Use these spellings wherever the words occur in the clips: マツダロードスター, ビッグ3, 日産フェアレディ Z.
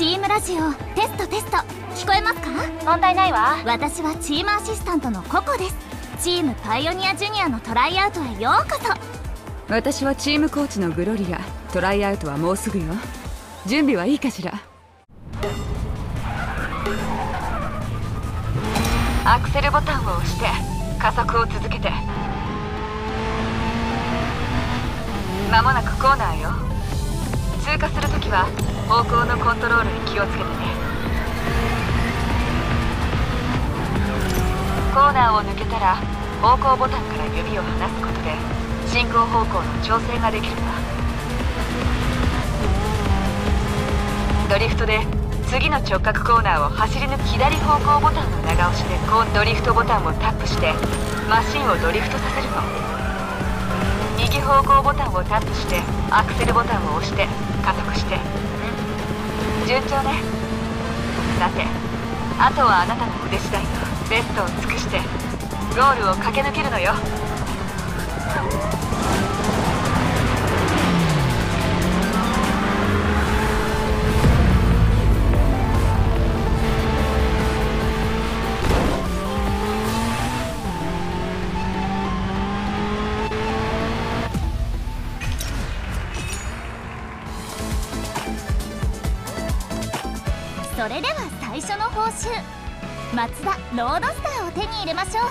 チームラジオテストテスト、聞こえますか？問題ないわ。私はチームアシスタントのココです。チームパイオニアジュニアのトライアウトへようこそ。私はチームコーチのグロリア。トライアウトはもうすぐよ。準備はいいかしら？アクセルボタンを押して加速を続けて。まもなくコーナーよ。通過するときは方向のコントロールに気をつけてね。コーナーを抜けたら方向ボタンから指を離すことで進行方向の調整ができるわ。ドリフトで次の直角コーナーを走り抜く。左方向ボタンの長押しでドリフトボタンをタップしてマシンをドリフトさせるの。右方向ボタンをタップしてアクセルボタンを押して加速して。順調ね。さて、あとはあなたの腕次第。ベストを尽くしてゴールを駆け抜けるのよ。それでは最初の報酬、マツダロードスターを手に入れましょう。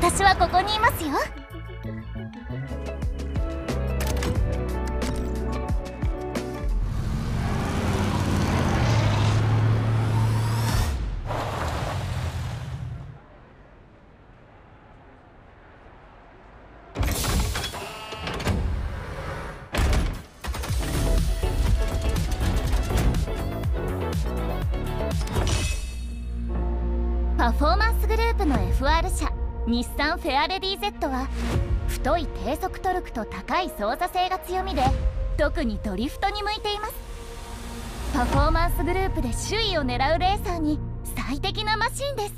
私はここにいますよ。パフォーマンスグループの FR 社日産フェアレディ Z は太い低速トルクと高い操作性が強みで、特にドリフトに向いています。パフォーマンスグループで首位を狙うレーサーに最適なマシンです。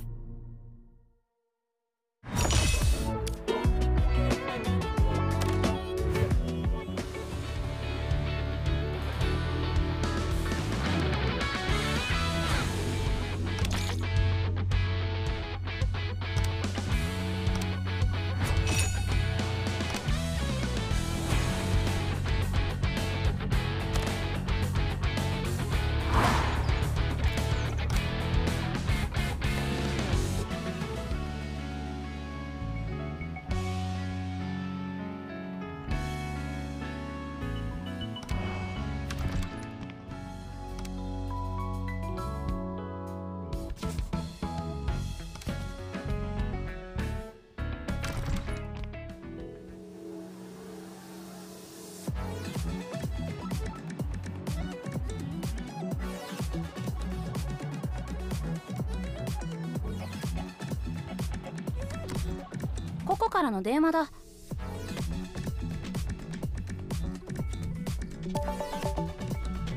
ここからの電話だ。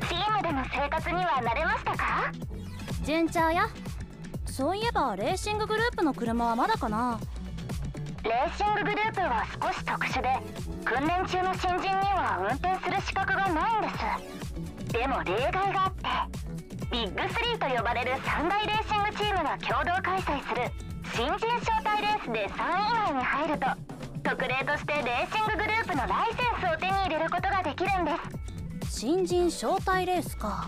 チームでの生活には慣れましたか？順調よ。そういえばレーシンググループの車はまだかな？レーシンググループは少し特殊で、訓練中の新人には運転する資格がないんです。でも例外があって、ビッグ3と呼ばれる3大レーシングチームが共同開催する新人招待レースで3位以内に入ると、特例としてレーシンググループのライセンスを手に入れることができるんです。新人招待レースか。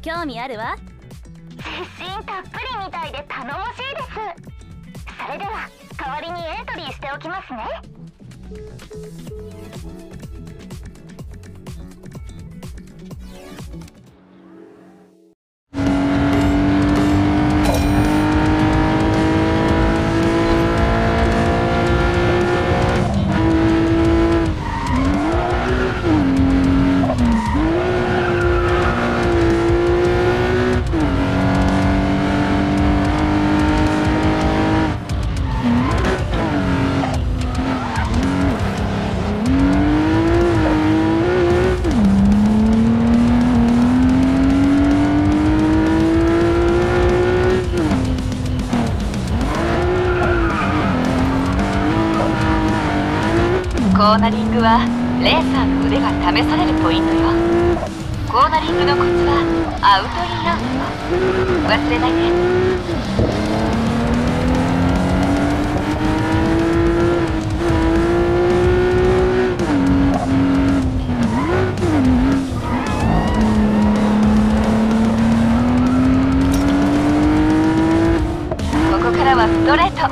興味あるわ。自信たっぷりみたいで頼もしいです。それでは代わりにエントリーしておきますね。コーナリングはレーサーの腕が試されるポイントよ。コーナリングのコツはアウトインアウトよ。忘れないで。ストレート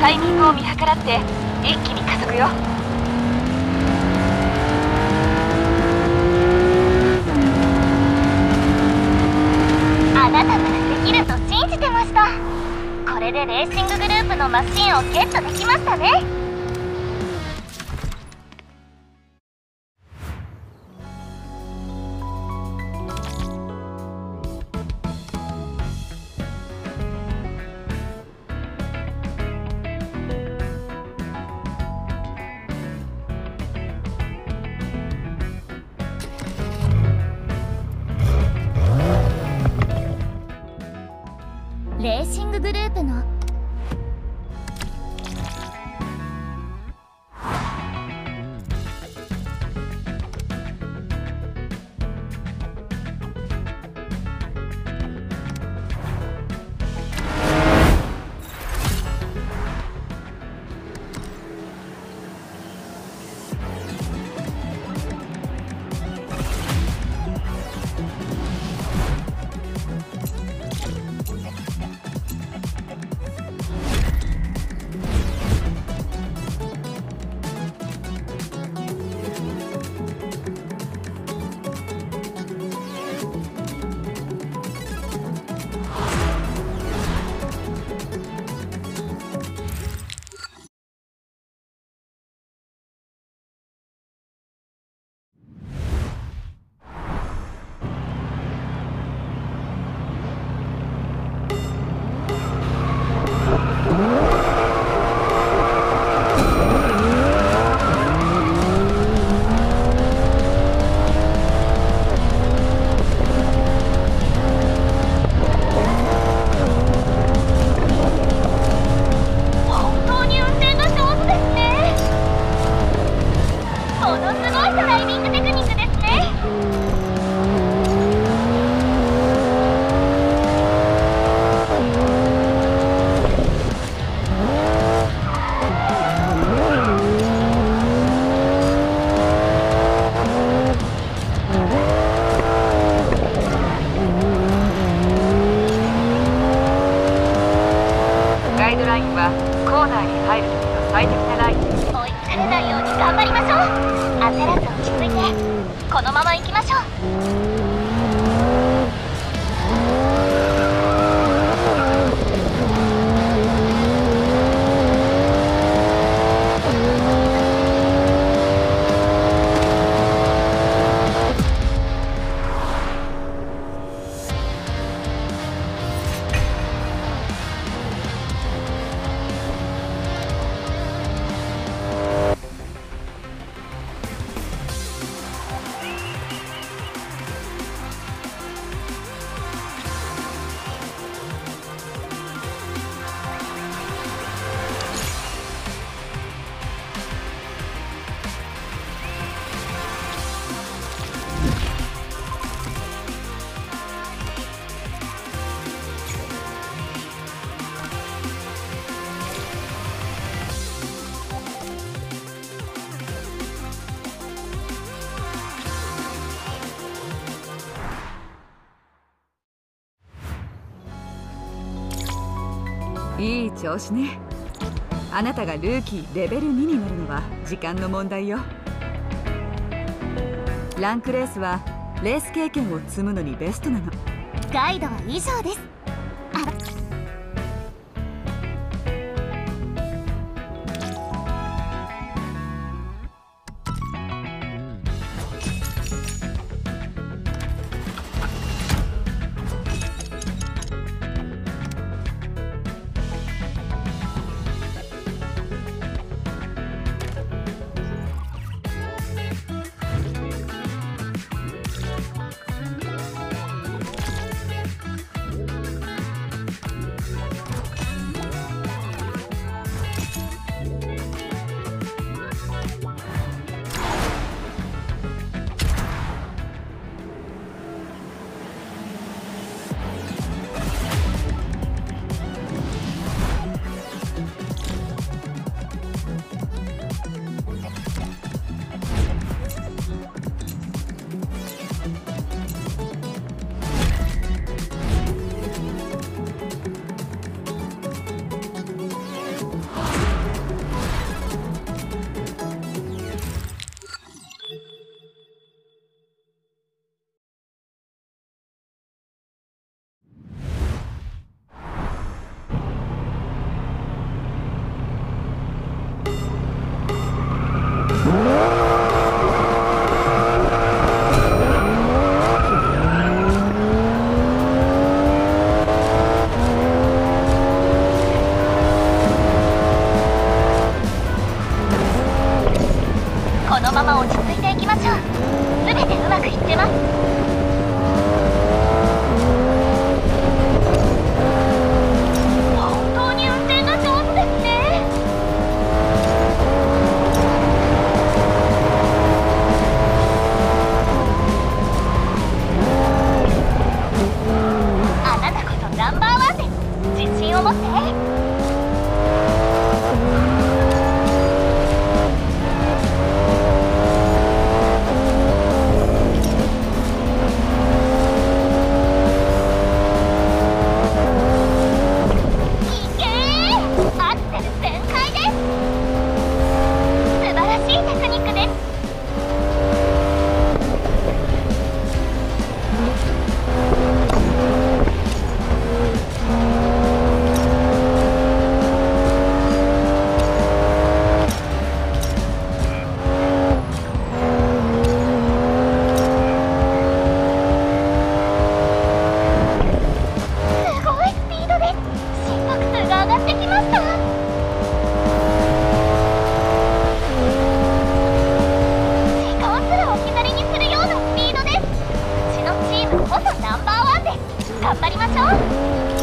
タイミングを見計らって一気に加速よ。あなたならできると信じてました。これでレーシンググループのマシンをゲットできましたね。レーシンググループのいい調子ね。あなたがルーキーレベル2になるのは時間の問題よ。ランクレースはレース経験を積むのにベストなの。ガイドは以上です。頑張りましょう。